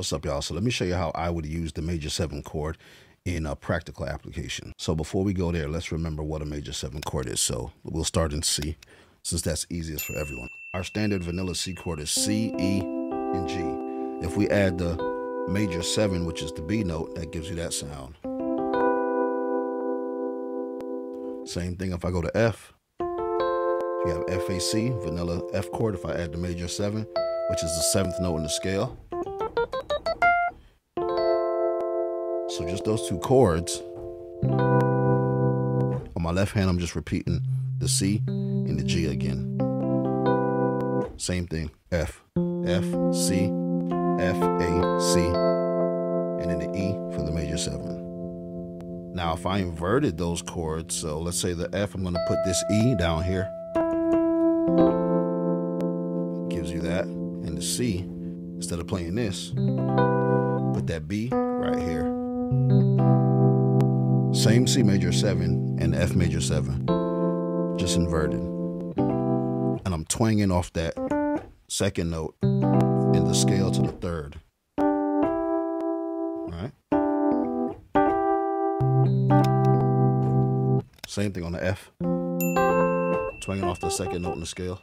What's up, y'all? So let me show you how I would use the major 7 chord in a practical application. So before we go there, let's remember what a major 7 chord is. So we'll start in C, since that's easiest for everyone. Our standard vanilla C chord is C, E, and G. If we add the major 7, which is the B note, that gives you that sound. Same thing if I go to F. You have F, A, C, vanilla F chord. If I add the major 7, which is the 7th note in the scale. So just those two chords. On my left hand, I'm just repeating the C and the G again. Same thing, F, F, C, F, A, C, and then the E for the major 7. Now, if I inverted those chords, so let's say the F, I'm gonna put this E down here. Gives you that. And the C, instead of playing this, put that B right here. Same C major 7 and F major 7, just inverted. And I'm twanging off that 2nd note in the scale to the 3rd. All right. Same thing on the F. Twanging off the 2nd note in the scale.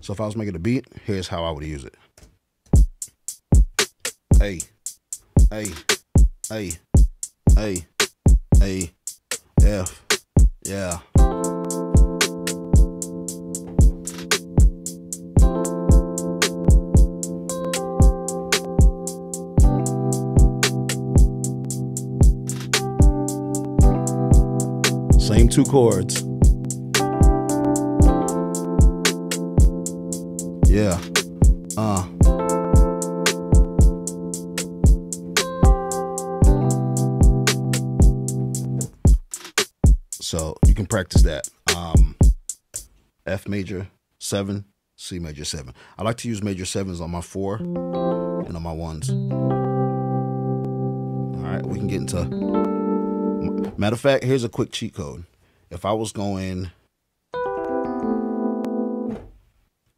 So if I was making a beat, here's how I would use it. A, A, A, A, A, F, yeah. Same two chords. Yeah, So you can practice that. F major 7, C major 7. I like to use major 7s on my 4 and on my 1s. All right, we can get into... Matter of fact, here's a quick cheat code. If I was going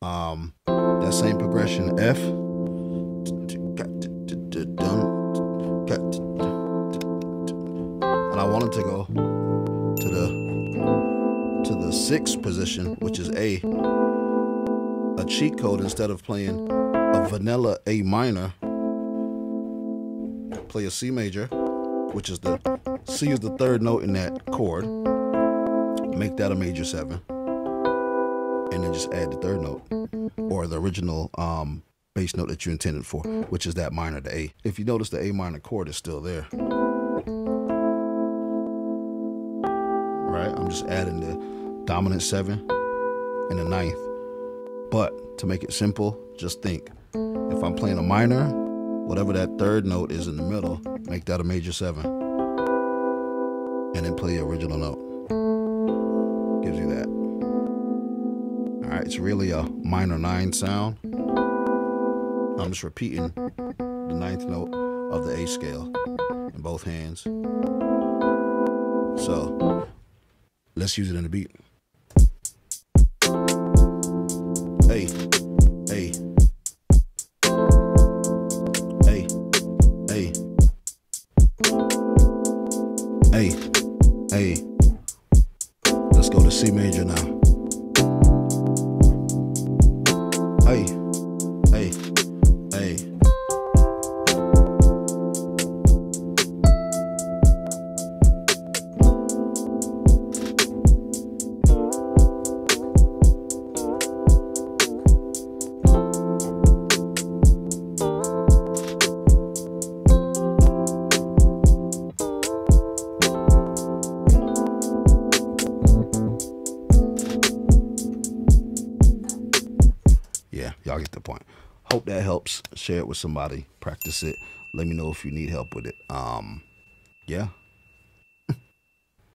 that same progression, F, and I wanted to go to the 6th position, which is a cheat code, instead of playing a vanilla A minor, play a C major, which is the C is the 3rd note in that chord, make that a major 7, and then just add the 3rd note, or the original bass note that you intended for, which is that minor, the A. If you notice, the A minor chord is still there. Right? I'm just adding the dominant 7 and the 9th. But to make it simple, just think. If I'm playing a minor, whatever that 3rd note is in the middle, make that a major 7. And then play the original note. Gives you that. All right, it's really a minor 9 sound. I'm just repeating the 9th note of the A scale in both hands. So... let's use it in a beat. Hey, hey, hey, hey, hey, hey. Let's go to C major now. Hey, hey, hey. Y'all get the point. Hope that helps. Share it with somebody. Practice it. Let me know if you need help with it. Yeah.